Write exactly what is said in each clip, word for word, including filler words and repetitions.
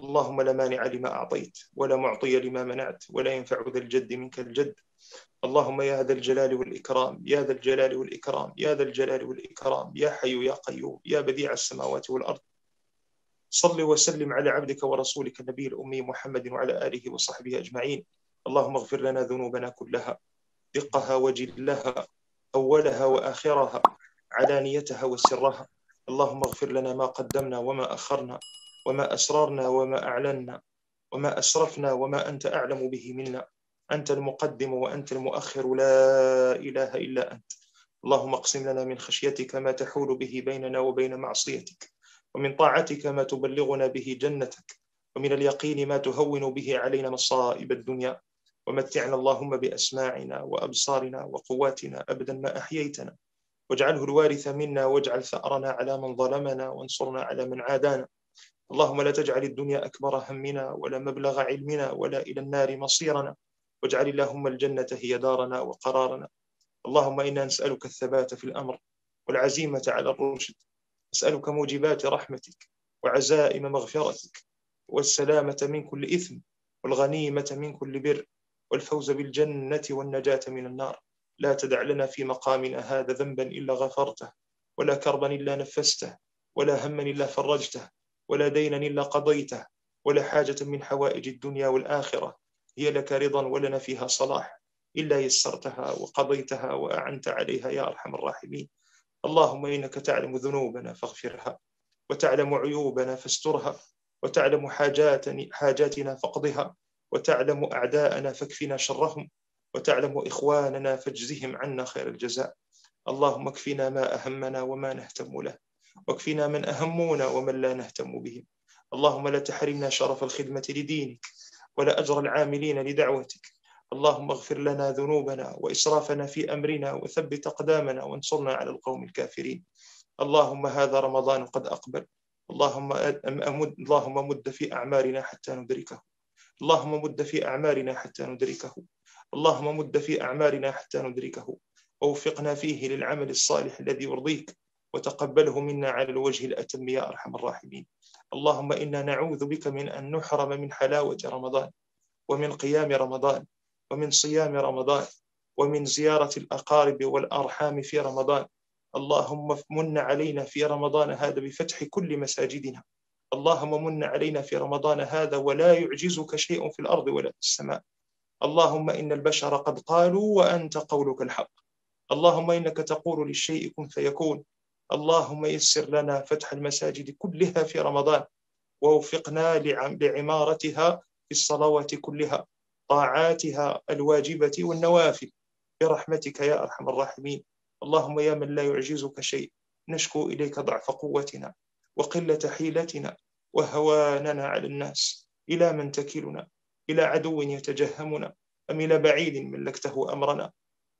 اللهم لا مانع لما أعطيت ولا معطي لما منعت ولا ينفع ذا الجد منك الجد. اللهم يا ذا الجلال والإكرام يا ذا الجلال والإكرام يا ذا الجلال والإكرام يا حي يا قيوم يا بديع السماوات والأرض. صل وسلم على عبدك ورسولك النبي الأمي محمد وعلى آله وصحبه أجمعين. اللهم اغفر لنا ذنوبنا كلها دقها وجلها أولها وآخرها علانيتها وسرها. اللهم اغفر لنا ما قدمنا وما أخرنا وما أسررنا وما أعلنا وما أسرفنا وما أنت أعلم به منا، أنت المقدم وأنت المؤخر لا إله إلا أنت. اللهم اقسم لنا من خشيتك ما تحول به بيننا وبين معصيتك، ومن طاعتك ما تبلغنا به جنتك، ومن اليقين ما تهون به علينا مصائب الدنيا. ومتعنا اللهم بأسماعنا وأبصارنا وقواتنا أبدا ما أحييتنا، واجعله الوارث منا، واجعل ثأرنا على من ظلمنا وانصرنا على من عادانا. اللهم لا تجعل الدنيا أكبر همنا ولا مبلغ علمنا ولا إلى النار مصيرنا، واجعل اللهم الجنة هي دارنا وقرارنا. اللهم إنا نسألك الثبات في الأمر والعزيمة على الرشد، نسألك موجبات رحمتك وعزائم مغفرتك والسلامة من كل إثم والغنيمة من كل بر والفوز بالجنة والنجاة من النار. لا تدع لنا في مقامنا هذا ذنبا إلا غفرته، ولا كربا إلا نفسته، ولا هما إلا فرجته، ولا دينا إلا قضيته، ولا حاجة من حوائج الدنيا والآخرة هي لك رضا ولنا فيها صلاح إلا يسرتها وقضيتها وأعنت عليها يا أرحم الراحمين. اللهم إنك تعلم ذنوبنا فاغفرها، وتعلم عيوبنا فاسترها، وتعلم حاجاتنا فاقضها، وتعلم أعداءنا فاكفنا شرهم، وتعلم إخواننا فاجزهم عنا خير الجزاء. اللهم اكفنا ما أهمنا وما نهتم له، واكفنا من أهمونا ومن لا نهتم بهم. اللهم لا تحرمنا شرف الخدمة لدينك ولا أجر العاملين لدعوتك. اللهم اغفر لنا ذنوبنا وإسرافنا في أمرنا، وثبت أقدامنا وانصرنا على القوم الكافرين. اللهم هذا رمضان قد أقبل، اللهم أمد اللهم مد في أعمارنا حتى ندركه، اللهم مد في أعمارنا حتى ندركه، اللهم مد في أعمارنا حتى ندركه، ووفقنا فيه للعمل الصالح الذي يرضيك، وتقبله منا على الوجه الأتم يا أرحم الراحمين. اللهم إنا نعوذ بك من أن نحرم من حلاوة رمضان، ومن قيام رمضان، ومن صيام رمضان، ومن زيارة الأقارب والأرحام في رمضان. اللهم من علينا في رمضان هذا بفتح كل مساجدنا، اللهم من علينا في رمضان هذا ولا يعجزك شيء في الأرض ولا في السماء. اللهم إن البشر قد قالوا وأنت قولك الحق. اللهم إنك تقول للشيء كن فيكون. اللهم يسر لنا فتح المساجد كلها في رمضان، ووفقنا لعمارتها في الصلوات كلها، طاعاتها الواجبة والنوافل، برحمتك يا أرحم الراحمين. اللهم يا من لا يعجزك شيء، نشكو إليك ضعف قوتنا وقلة حيلتنا وهواننا على الناس. إلى من تكلنا؟ إلى عدو يتجهمنا، أم إلى بعيد ملكته أمرنا؟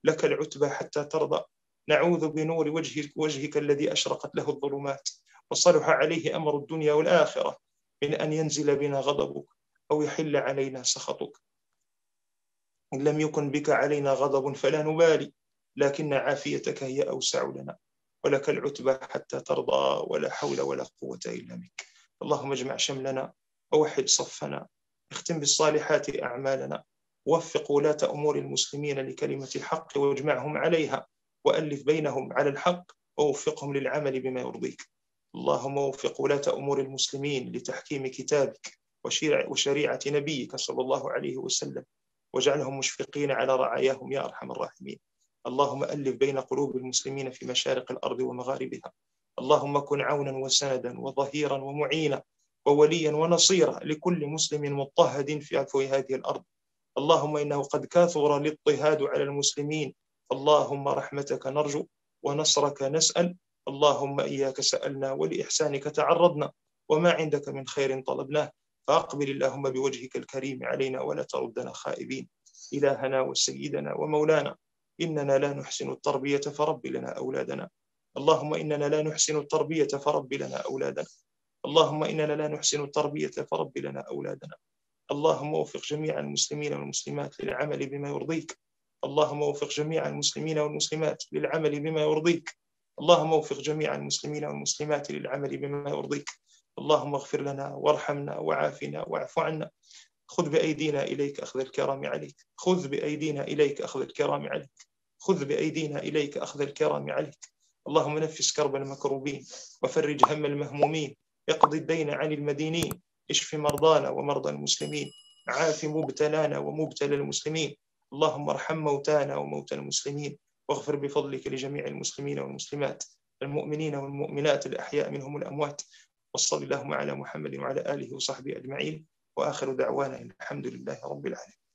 لك العتبى حتى ترضى. نعوذ بنور وجهك, وجهك الذي أشرقت له الظلمات وصلح عليه أمر الدنيا والآخرة من أن ينزل بنا غضبك أو يحل علينا سخطك. إن لم يكن بك علينا غضب فلا نبالي، لكن عافيتك هي أوسع لنا، ولك العتبى حتى ترضى، ولا حول ولا قوة إلا بك. اللهم اجمع شملنا، أوحد صفنا، اختم بالصالحات أعمالنا، وفق ولاة أمور المسلمين لكلمة الحق واجمعهم عليها، وألف بينهم على الحق، ووفقهم للعمل بما يرضيك. اللهم وفق ولاة أمور المسلمين لتحكيم كتابك وشريعة نبيك صلى الله عليه وسلم، واجعلهم مشفقين على رعاياهم يا أرحم الراحمين. اللهم ألف بين قلوب المسلمين في مشارق الأرض ومغاربها. اللهم كن عونا وسندا وظهيرا ومعينا ووليا ونصيرا لكل مسلم مضطهد في عفو هذه الأرض. اللهم إنه قد كاثر الاضطهاد على المسلمين، اللهم رحمتك نرجو ونصرك نسأل. اللهم إياك سألنا ولإحسانك تعرضنا، وما عندك من خير طلبناه، فأقبل اللهم بوجهك الكريم علينا ولا تردنا خائبين. إلهنا وسيدنا ومولانا، إننا لا نحسن التربية فرب لنا أولادنا. اللهم إننا لا نحسن التربية فرب لنا أولادنا. اللهم إننا لا نحسن التربية فرب لنا أولادنا. اللهم وفق جميع المسلمين والمسلمات للعمل بما يرضيك. اللهم وفق جميع المسلمين والمسلمات للعمل بما يرضيك. اللهم وفق جميع المسلمين والمسلمات للعمل بما يرضيك. اللهم اغفر لنا وارحمنا وعافنا واعف عنا، خذ بأيدينا إليك أخذ الكرم عليك، خذ بأيدينا إليك أخذ الكرم عليك، خذ بأيدينا إليك أخذ الكرم عليك. اللهم نفس كرب المكروبين، وفرج هم المهمومين، اقض الدين عن المدينين، اشف مرضانا ومرضى المسلمين، عاف مبتلانا ومبتلى المسلمين، اللهم ارحم موتانا وموتى المسلمين، واغفر بفضلك لجميع المسلمين والمسلمات، المؤمنين والمؤمنات، الأحياء منهم الأموات. وصلى اللهم على محمد وعلى آله وصحبه أجمعين، وآخر دعوانا الحمد لله رب العالمين.